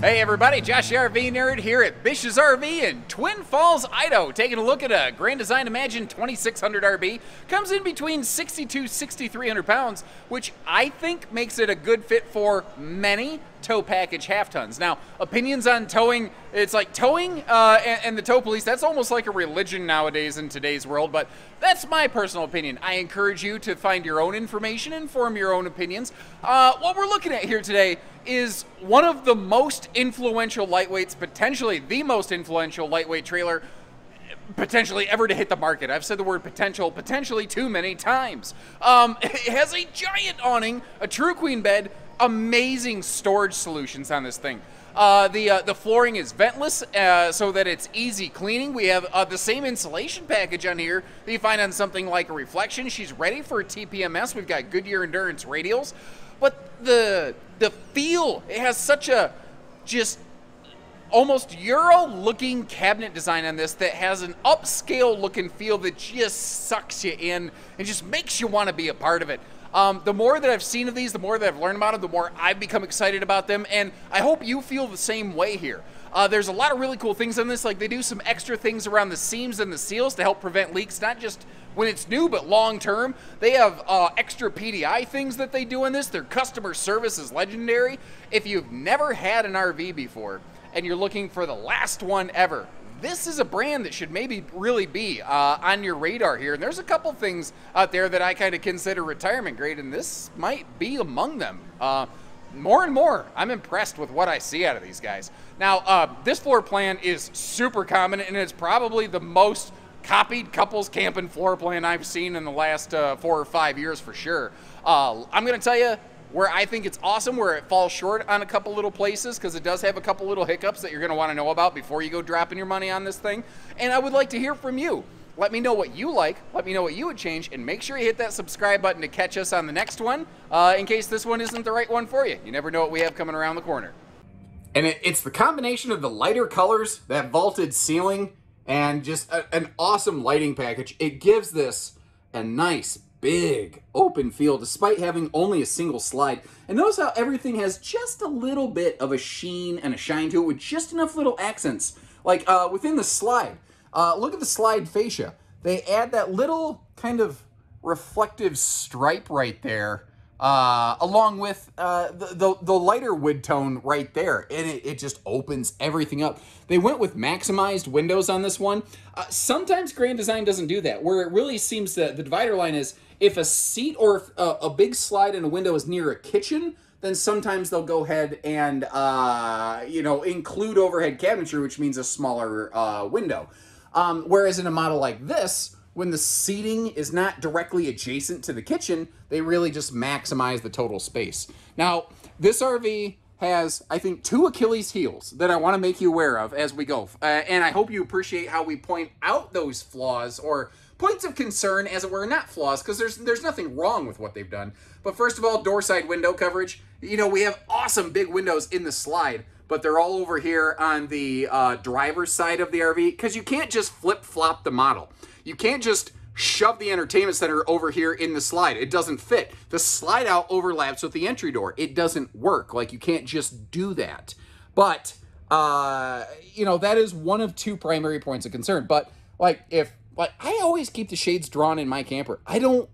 Hey everybody, Josh the RV Nerd here at Bish's RV in Twin Falls, Idaho, taking a look at a Grand Design Imagine 2600RB. Comes in between 6,200 to 6,300 pounds, which I think makes it a good fit for many tow package half tons. Now, opinions on towing, it's like towing and the tow police, that's almost like a religion nowadays in today's world, but that's my personal opinion. I encourage you to find your own information and form your own opinions. What we're looking at here today is one of the most influential lightweights, potentially the most influential lightweight trailer potentially ever to hit the market. I've said the word potentially too many times. It has a giant awning, a true queen bed, amazing storage solutions on this thing. The flooring is ventless so that it's easy cleaning. We have the same insulation package on here that you find on something like a Reflection. She's ready for a TPMS. We've got Goodyear Endurance Radials. But the feel, it has such a just almost Euro-looking cabinet design on this that has an upscale look and feel that just sucks you in and just makes you want to be a part of it. The more that I've seen of these, the more that I've learned about them, the more I've become excited about them, and I hope you feel the same way here. There's a lot of really cool things on this, like they do some extra things around the seams and the seals to help prevent leaks, not just when it's new, but long term. They have extra PDI things that they do in this. Their customer service is legendary. If you've never had an RV before and you're looking for the last one ever, this is a brand that should maybe really be on your radar here. And there's a couple things out there that I kind of consider retirement grade, and this might be among them. More and more, I'm impressed with what I see out of these guys. Now, this floor plan is super common, and it's probably the most copied couples camping floor plan I've seen in the last 4 or 5 years for sure. I'm going to tell you where I think it's awesome, where it falls short on a couple little places, because it does have a couple little hiccups that you're going to want to know about before you go dropping your money on this thing. And I would like to hear from you. Let me know what you like, let me know what you would change, and make sure you hit that subscribe button to catch us on the next one, in case this one isn't the right one for you. You never know what we have coming around the corner. And it's the combination of the lighter colors, that vaulted ceiling, and just an awesome lighting package. It gives this a nice big open feel despite having only a single slide. And notice how everything has just a little bit of a sheen and a shine to it with just enough little accents. Like within the slide, look at the slide fascia. They add that little kind of reflective stripe right there along with the lighter wood tone right there. And it just opens everything up. They went with maximized windows on this one. Sometimes Grand Design doesn't do that, where it really seems that the divider line is if a seat or a big slide in a window is near a kitchen, then sometimes they'll go ahead and, you know, include overhead cabinetry, which means a smaller window. Whereas in a model like this, when the seating is not directly adjacent to the kitchen, they really just maximize the total space. Now, this RV has, I think, two Achilles heels that I want to make you aware of as we go. And I hope you appreciate how we point out those flaws or points of concern, as it were, not flaws, because there's nothing wrong with what they've done. But first of all, door side window coverage. You know, we have awesome big windows in the slide, but they're all over here on the driver's side of the RV, because you can't just flip-flop the model. You can't just shove the entertainment center over here in the slide. It doesn't fit. The slide out overlaps with the entry door. It doesn't work. Like, you can't just do that. But, you know, that is one of two primary points of concern. But, like, if... Like, I always keep the shades drawn in my camper. I don't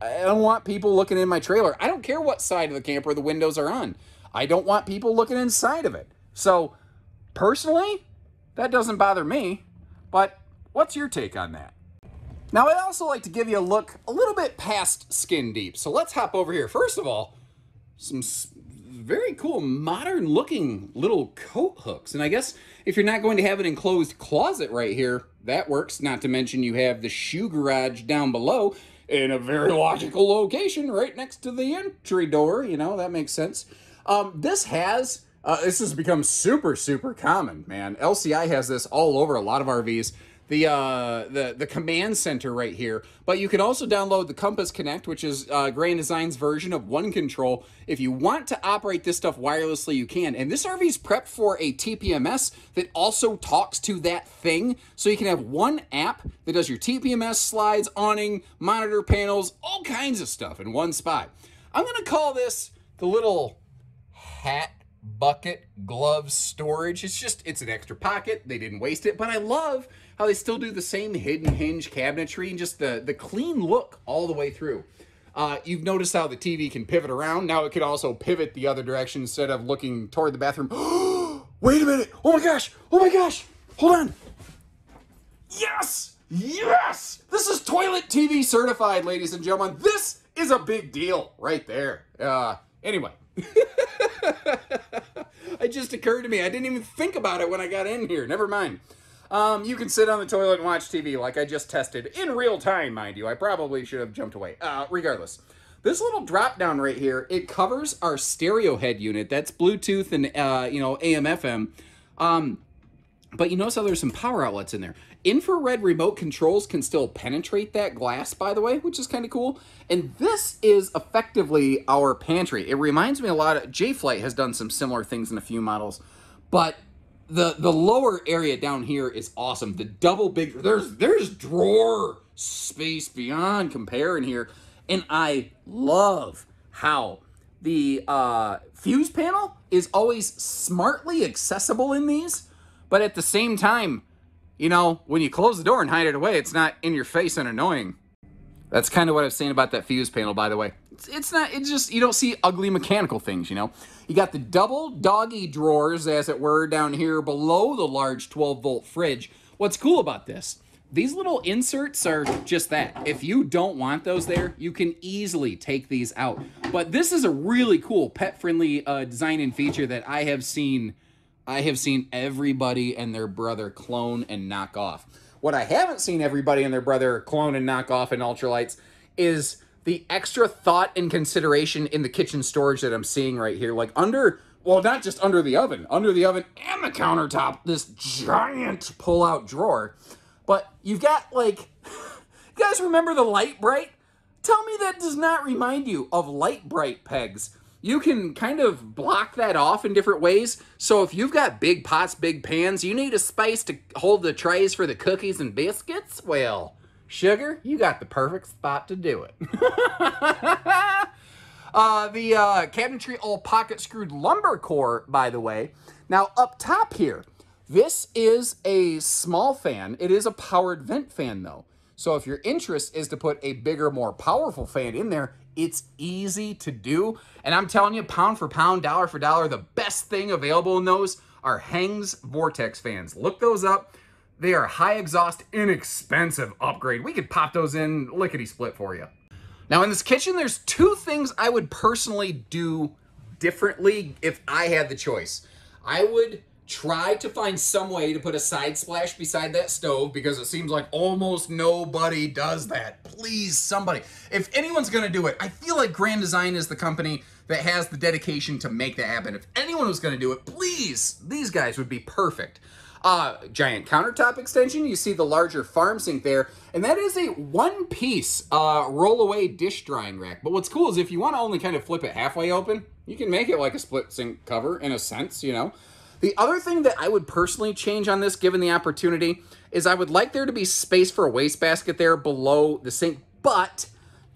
want people looking in my trailer. I don't care what side of the camper the windows are on. I don't want people looking inside of it. So, personally, that doesn't bother me. But what's your take on that? Now, I'd also like to give you a look a little bit past skin deep. So let's hop over here. First of all, some very cool modern-looking little coat hooks. And I guess if you're not going to have an enclosed closet right here, that works, not to mention you have the shoe garage down below in a very logical location right next to the entry door. You know, that makes sense. This has become super, super common, man. LCI has this all over a lot of RVs. The command center right here. But you can also download the Compass Connect, which is Grand Design's version of One Control. If you want to operate this stuff wirelessly, you can. And this RV's prepped for a TPMS that also talks to that thing. So you can have one app that does your TPMS, slides, awning, monitor panels, all kinds of stuff in one spot. I'm going to call this the little hat bucket glove storage. It's just, it's an extra pocket. They didn't waste it, but I love how they still do the same hidden hinge cabinetry and just the clean look all the way through. You've noticed how the TV can pivot around. Now it could also pivot the other direction instead of looking toward the bathroom. Wait a minute. Oh my gosh. Oh my gosh. Hold on. Yes. Yes. This is toilet TV certified, ladies and gentlemen. This is a big deal right there. Anyway. It just occurred to me. I didn't even think about it when I got in here. Never mind. You can sit on the toilet and watch TV like I just tested in real time, mind you. I probably should have jumped away. Regardless, this little drop down right here, it covers our stereo head unit. That's Bluetooth and, you know, AM, FM. But you notice how there's some power outlets in there. Infrared remote controls can still penetrate that glass, by the way, which is kind of cool. And this is effectively our pantry. It reminds me a lot of, J Flight has done some similar things in a few models, but the lower area down here is awesome. The double big, there's drawer space beyond compare in here. And I love how the fuse panel is always smartly accessible in these. But at the same time, you know, when you close the door and hide it away, it's not in your face and annoying. That's kind of what I was saying about that fuse panel, by the way. It's not, it's just, you don't see ugly mechanical things, you know. You got the double doggy drawers, as it were, down here below the large 12-volt fridge. What's cool about this, these little inserts are just that. If you don't want those there, you can easily take these out. But this is a really cool pet-friendly design and feature that I have seen everybody and their brother clone and knock off. What I haven't seen everybody and their brother clone and knock off in ultralights is the extra thought and consideration in the kitchen storage that I'm seeing right here. Like under, well, not just under the oven and the countertop, this giant pull-out drawer. But you've got like, you guys remember the LightBright? Tell me that does not remind you of LightBright pegs. You can kind of block that off in different ways. So if you've got big pots, big pans, you need a space to hold the trays for the cookies and biscuits. Well, sugar, you got the perfect spot to do it. The cabinetry all pocket screwed lumber core, by the way. Now up top here, this is a small fan. It is a powered vent fan though. So if your interest is to put a bigger, more powerful fan in there, it's easy to do. And I'm telling you, pound for pound, dollar for dollar, the best thing available in those are Hang's vortex fans. Look those up. They are high exhaust, inexpensive upgrade. We could pop those in lickety split for you. Now in this kitchen, there's two things I would personally do differently if I had the choice. I would try to find some way to put a side splash beside that stove because it seems like almost nobody does that. Please, somebody. If anyone's going to do it, I feel like Grand Design is the company that has the dedication to make that happen. If anyone was going to do it, please, these guys would be perfect. Giant countertop extension. You see the larger farm sink there. And that is a one-piece roll-away dish drying rack. But what's cool is if you want to only kind of flip it halfway open, you can make it like a split sink cover in a sense, you know. The other thing that I would personally change on this, given the opportunity, is I would like there to be space for a wastebasket there below the sink, but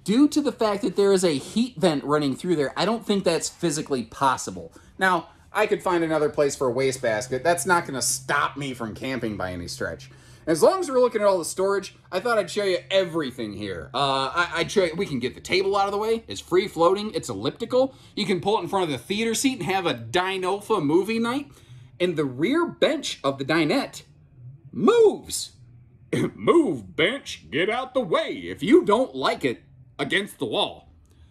due to the fact that there is a heat vent running through there, I don't think that's physically possible. Now, I could find another place for a wastebasket. That's not going to stop me from camping by any stretch. As long as we're looking at all the storage, I thought I'd show you everything here. I'd show you, we can get the table out of the way. It's free floating. It's elliptical. You can pull it in front of the theater seat and have a Dinofa movie night. And the rear bench of the dinette moves. Move, bench. Get out the way. If you don't like it against the wall,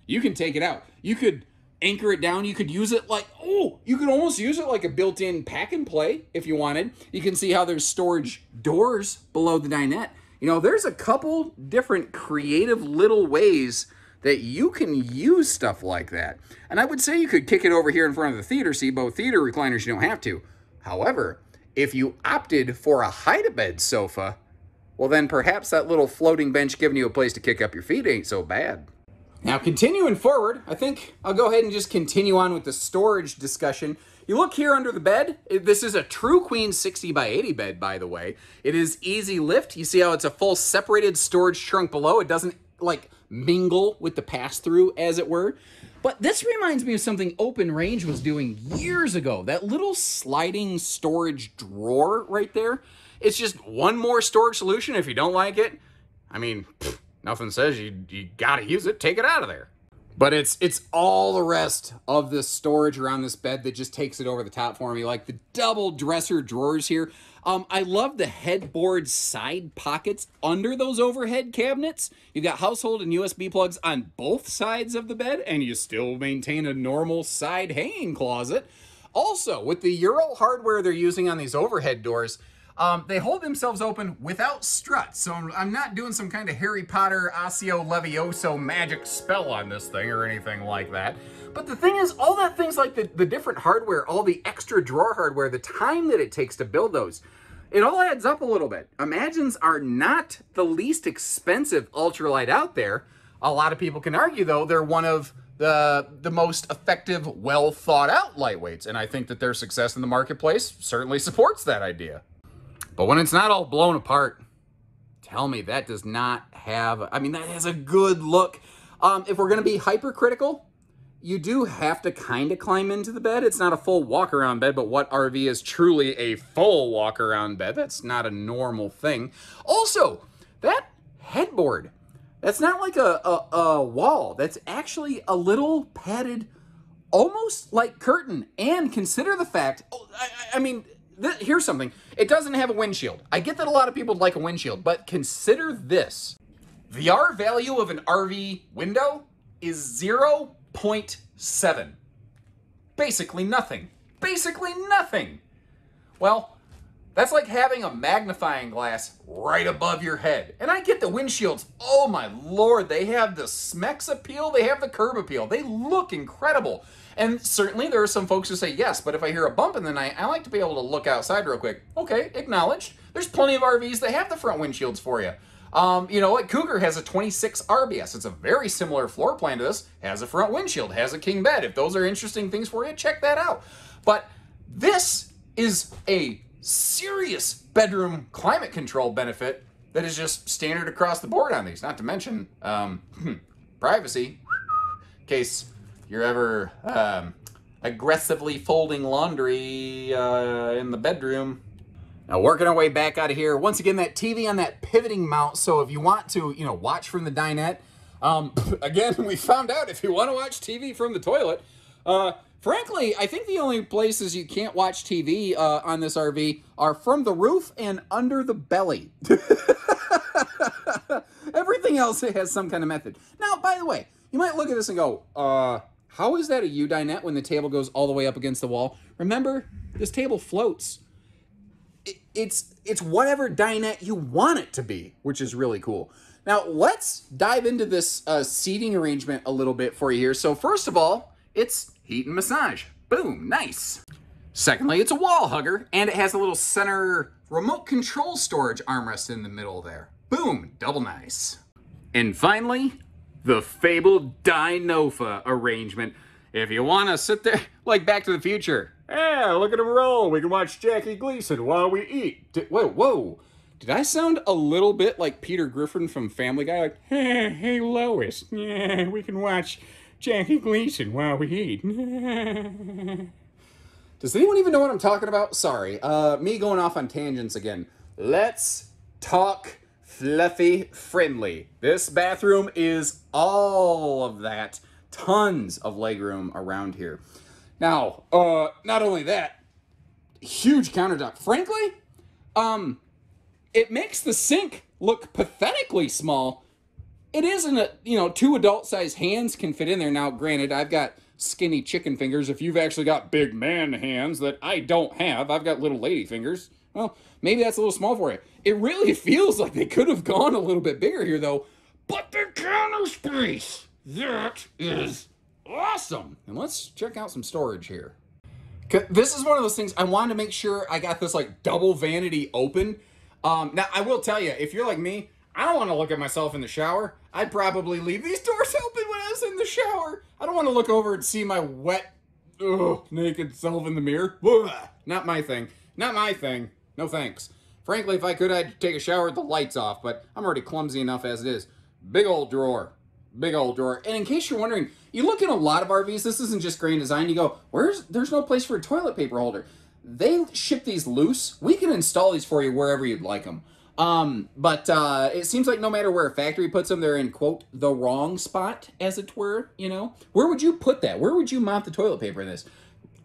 you can take it out. You could anchor it down. You could use it like, oh, you could almost use it like a built-in pack and play if you wanted. You can see how there's storage doors below the dinette. You know, there's a couple different creative little ways that you can use stuff like that. And I would say you could kick it over here in front of the theater seat, but with theater recliners, you don't have to. However, if you opted for a hide-a-bed sofa, well then perhaps that little floating bench giving you a place to kick up your feet ain't so bad. Now continuing forward, I think I'll go ahead and just continue on with the storage discussion. You look here under the bed. This is a true queen 60 by 80 bed, by the way. It is easy lift. You see how it's a full separated storage trunk below. It doesn't like mingle with the pass-through, as it were. But this reminds me of something Open Range was doing years ago. That little sliding storage drawer right there. It's just one more storage solution. If you don't like it, I mean, pfft, nothing says you gotta use it. Take it out of there. But it's all the rest of the storage around this bed that just takes it over the top for me. Like the double dresser drawers here. I love the headboard side pockets under those overhead cabinets. You've got household and USB plugs on both sides of the bed, and you still maintain a normal side hanging closet. Also, with the Euro hardware they're using on these overhead doors, they hold themselves open without struts, so I'm not doing some kind of Harry Potter Osseo Levioso magic spell on this thing or anything like that. But the thing is, all that things like the different hardware, all the extra drawer hardware, the time that it takes to build those, it all adds up a little bit. Imagines are not the least expensive ultralight out there. A lot of people can argue, though, they're one of the most effective, well thought out lightweights, and I think that their success in the marketplace certainly supports that idea. But when it's not all blown apart, tell me that does not have, I mean, that has a good look. If we're going to be hypercritical, you do have to kind of climb into the bed. It's not a full walk around bed, but what RV is truly a full walk around bed? That's not a normal thing. Also, that headboard, that's not like a wall. That's actually a little padded, almost like curtain. And consider the fact, here's something. It doesn't have a windshield. I get that a lot of people like a windshield, but consider this. The R value of an RV window is 0.7. Basically nothing. Basically nothing. Well, that's like having a magnifying glass right above your head. And I get the windshields. Oh my Lord, they have the Smex appeal. They have the curb appeal. They look incredible. And certainly there are some folks who say, yes, but if I hear a bump in the night, I like to be able to look outside real quick. Okay, acknowledged. There's plenty of RVs that have the front windshields for you. Like Cougar has a 26RBS. It's a very similar floor plan to this. Has a front windshield, has a king bed. If those are interesting things for you, check that out. But this is a serious bedroom climate control benefit that is just standard across the board on these, not to mention privacy in case you're ever aggressively folding laundry in the bedroom. Now, working our way back out of here, once again, that TV on that pivoting mount, so if you want to watch from the dinette, again, we found out if you want to watch TV from the toilet, frankly, I think the only places you can't watch TV on this RV are from the roof and under the belly. Everything else has some kind of method. Now, by the way, you might look at this and go, how is that a U-dinette when the table goes all the way up against the wall? Remember, this table floats. It's whatever dinette you want it to be, which is really cool. Now, let's dive into this seating arrangement a little bit for you here. So, first of all, it's heat and massage. Boom, nice. Secondly, it's a wall hugger, and it has a little center remote control storage armrest in the middle there. Boom, double nice. And finally, the fabled Dinofa arrangement. If you want to sit there, like Back to the Future. Yeah, look at him roll. We can watch Jackie Gleason while we eat. Whoa. Did I sound a little bit like Peter Griffin from Family Guy? Like, hey, Lois. Yeah, we can watch Jackie Gleason while we eat. Does anyone even know what I'm talking about? Sorry, me going off on tangents again. Let's talk fluffy friendly. This bathroom is all of that. Tons of legroom around here. Now, not only that, huge countertop. Frankly, it makes the sink look pathetically small. It isn't a, two adult-sized hands can fit in there. Now, granted, I've got skinny chicken fingers. If you've actually got big man hands that I don't have, I've got little lady fingers. Well, maybe that's a little small for you. It really feels like they could have gone a little bit bigger here, though. But the counter space, that is awesome. And let's check out some storage here. This is one of those things, I wanted to make sure I got this, like, double vanity open. Now, I will tell you, if you're like me, I don't want to look at myself in the shower. I'd probably leave these doors open when I was in the shower. I don't want to look over and see my wet, naked self in the mirror. Blah. Not my thing. Not my thing. No thanks. Frankly, if I could, I'd take a shower with the lights off, but I'm already clumsy enough as it is. Big old drawer. Big old drawer. And in case you're wondering, you look at a lot of RVs, this isn't just Grand Design, you go, there's no place for a toilet paper holder. They ship these loose. We can install these for you wherever you'd like them. But it seems like no matter where a factory puts them, they're in, quote, the wrong spot, as it were, you know? Where would you put that? Where would you mount the toilet paper in this?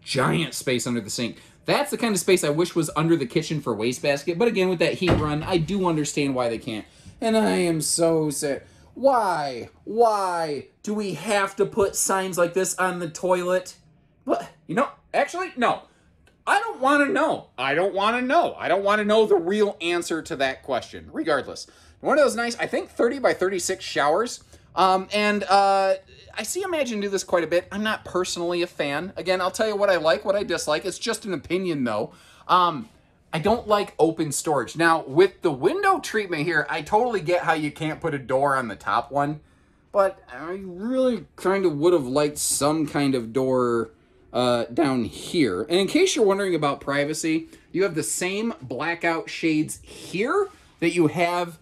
Giant space under the sink. That's the kind of space I wish was under the kitchen for wastebasket. But again, with that heat run, I do understand why they can't. And I am so sad. Why do we have to put signs like this on the toilet? What? You know, actually, no. I don't want to know. I don't want to know. I don't want to know the real answer to that question. Regardless, one of those nice, I think 30 by 36 showers. I see Imagine do this quite a bit. I'm not personally a fan. Again, I'll tell you what I like, what I dislike. It's just an opinion though. I don't like open storage. Now with the window treatment here, I totally get how you can't put a door on the top one, but I really kind of would have liked some kind of door down here. And in case you're wondering about privacy, you have the same blackout shades here that you have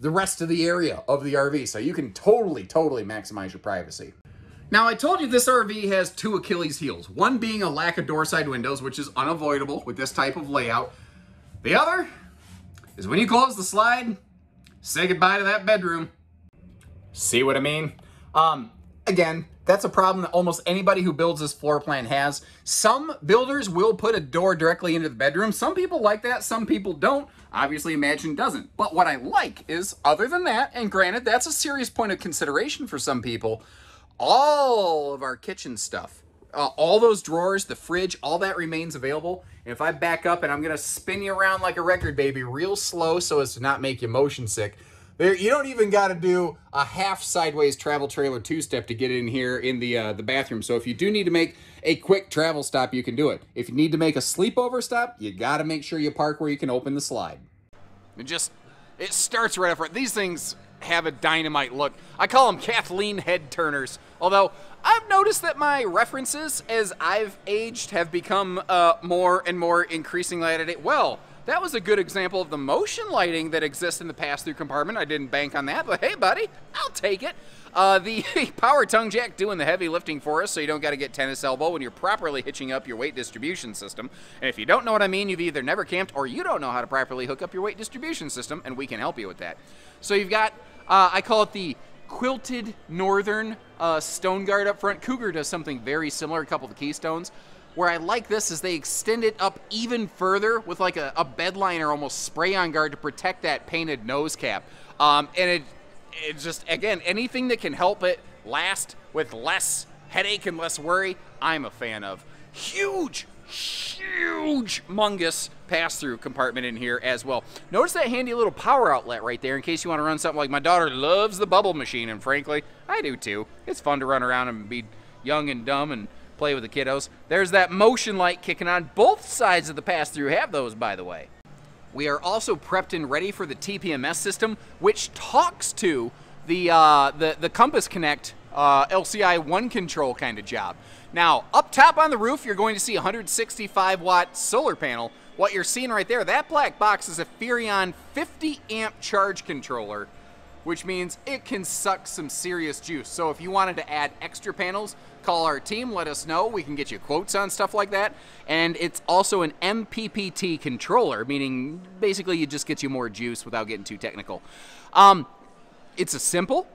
the rest of the area of the RV. So you can totally, totally maximize your privacy. Now, I told you this RV has two Achilles heels, one being a lack of door side windows, which is unavoidable with this type of layout. The other is when you close the slide, say goodbye to that bedroom. See what I mean? Again, that's a problem that almost anybody who builds this floor plan has. Some builders will put a door directly into the bedroom. Some people like that, some people don't. Obviously, Imagine doesn't. But what I like is, other than that, and granted, that's a serious point of consideration for some people, all of our kitchen stuff, all those drawers, the fridge, all that remains available. And if I back up, and I'm going to spin you around like a record baby real slow so as to not make you motion sick, there, you don't even got to do a half sideways travel trailer two-step to get in here in the bathroom. So if you do need to make a quick travel stop, you can do it. If you need to make a sleepover stop, you got to make sure you park where you can open the slide. It starts right up front. These things have a dynamite look. I call them Kathleen head turners. Although I've noticed that my references as I've aged have become more and more increasingly out of date. Well, that was a good example of the motion lighting that exists in the pass-through compartment. I didn't bank on that, but hey, buddy, I'll take it. The power tongue jack doing the heavy lifting for us so you don't got to get tennis elbow when you're properly hitching up your weight distribution system. And if you don't know what I mean, you've either never camped or you don't know how to properly hook up your weight distribution system, and we can help you with that. So you've got, I call it the quilted northern stone guard up front. Cougar does something very similar, a couple of the Keystones. Where I like this is they extend it up even further with like a bed liner, almost spray-on guard to protect that painted nose cap. And it just, again, anything that can help it last with less headache and less worry, I'm a fan of. Huge, humongous pass-through compartment in here as well. Notice that handy little power outlet right there in case you want to run something like my daughter loves the bubble machine, and frankly, I do too. It's fun to run around and be young and dumb and play with the kiddos. There's that motion light kicking on. Both sides of the pass-through have those, by the way. We are also prepped and ready for the TPMS system, which talks to the Compass Connect LCI one control kind of job. Now, up top on the roof, you're going to see a 165-watt solar panel. What you're seeing right there, that black box is a Furion 50-amp charge controller, which means it can suck some serious juice. So if you wanted to add extra panels, call our team, let us know. We can get you quotes on stuff like that. And it's also an MPPT controller, meaning basically it just gets you more juice without getting too technical. It's a simple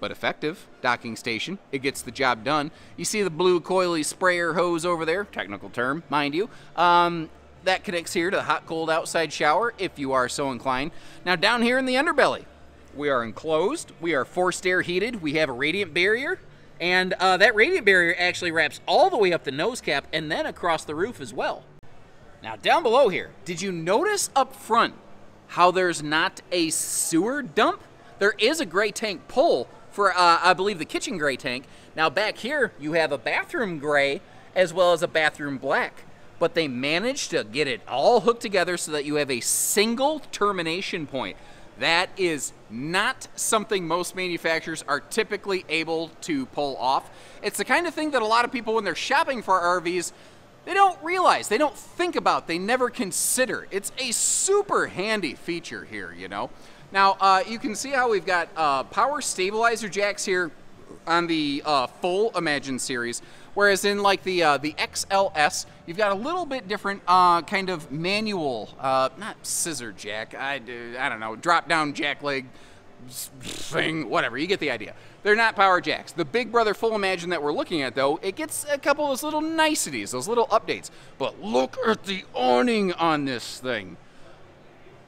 but effective docking station. It gets the job done. You see the blue coily sprayer hose over there, technical term, mind you. That connects here to the hot cold outside shower if you are so inclined. Now down here in the underbelly, we are enclosed, we are forced air heated, we have a radiant barrier, and that radiant barrier actually wraps all the way up the nose cap and then across the roof as well. Now down below here, did you notice up front how there's not a sewer dump? There is a gray tank pull for, I believe, the kitchen gray tank. Now back here, you have a bathroom gray as well as a bathroom black, but they managed to get it all hooked together so that you have a single termination point. That is not something most manufacturers are typically able to pull off. It's the kind of thing that a lot of people, when they're shopping for RVs, they don't realize, they don't think about, they never consider. It's a super handy feature here, you know. Now, you can see how we've got power stabilizer jacks here on the full Imagine series, whereas in like the XLS, you've got a little bit different kind of manual, not scissor jack, I don't know, drop down jack leg thing, whatever, you get the idea. They're not power jacks. The Big Brother full Imagine that we're looking at though, it gets a couple of those little niceties, those little updates. But look at the awning on this thing.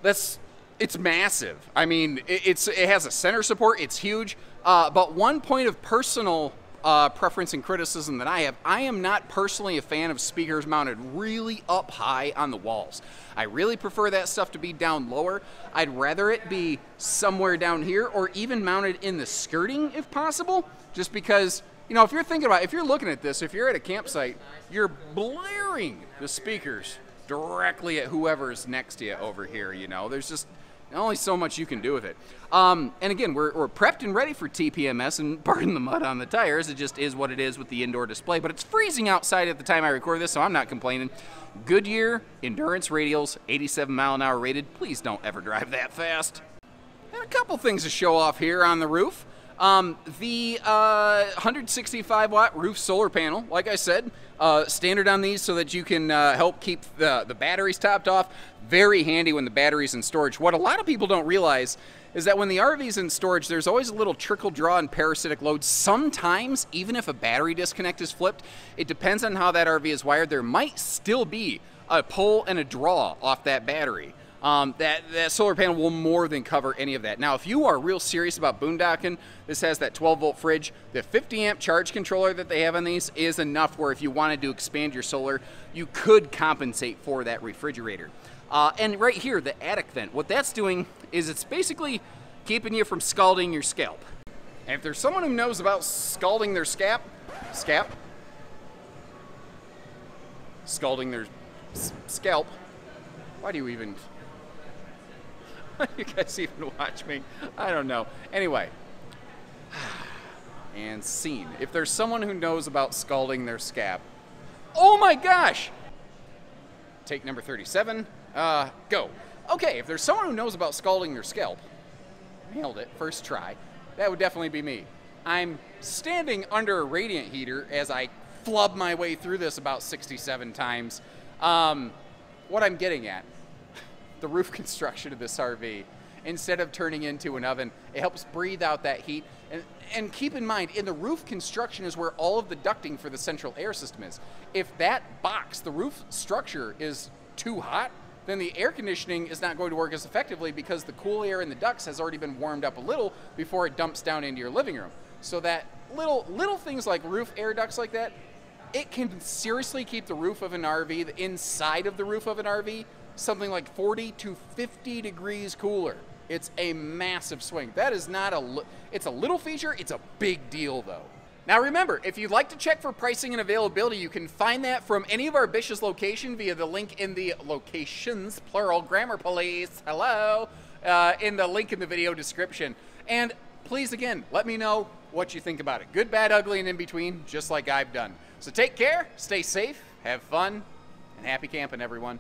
It's massive. I mean, it has a center support, it's huge. But one point of personal preference and criticism that I have, I am not personally a fan of speakers mounted really up high on the walls. I really prefer that stuff to be down lower. I'd rather it be somewhere down here or even mounted in the skirting if possible, just because, you know, if you're thinking about, if you're looking at this, if you're at a campsite, you're blaring the speakers directly at whoever's next to you over here, you know. There's just only so much you can do with it. And again, we're prepped and ready for TPMS, and pardon the mud on the tires, it just is what it is with the indoor display, but it's freezing outside at the time I record this, so I'm not complaining. Goodyear Endurance Radials, 87 mile an hour rated. Please don't ever drive that fast. And a couple things to show off here on the roof. The 165 watt roof solar panel, like I said, standard on these so that you can help keep the batteries topped off. Very handy when the battery's in storage. What a lot of people don't realize is that when the RV's in storage, there's always a little trickle draw and parasitic load. Sometimes, even if a battery disconnect is flipped, it depends on how that RV is wired. There might still be a pull and a draw off that battery. That solar panel will more than cover any of that. Now, if you are real serious about boondocking, this has that 12-volt fridge. The 50-amp charge controller that they have on these is enough where if you wanted to expand your solar, you could compensate for that refrigerator. And right here, the attic vent, what that's doing is it's basically keeping you from scalding your scalp. And if there's someone who knows about scalding their scalp, why do you even... You guys even watch me? I don't know. Anyway, and scene. If there's someone who knows about scalding their scalp, oh my gosh! Take number 37, go. Okay, if there's someone who knows about scalding their scalp, nailed it, first try, that would definitely be me. I'm standing under a radiant heater as I flub my way through this about 67 times. What I'm getting at, the roof construction of this RV, instead of turning into an oven, it helps breathe out that heat. And keep in mind, in the roof construction is where all of the ducting for the central air system is. If that box, the roof structure, is too hot, then the air conditioning is not going to work as effectively because the cool air in the ducts has already been warmed up a little before it dumps down into your living room. So that little things like roof air ducts like that, it can seriously keep the roof of an RV, the inside of the roof of an RV, something like 40 to 50 degrees cooler. It's a massive swing. That is not a, it's a little feature, it's a big deal though. Now remember, if you'd like to check for pricing and availability, you can find that from any of our Bish's location via the link in the locations, plural grammar police, hello, in the link in the video description. And please again, let me know what you think about it. Good, bad, ugly, and in between, just like I've done. So take care, stay safe, have fun, and happy camping everyone.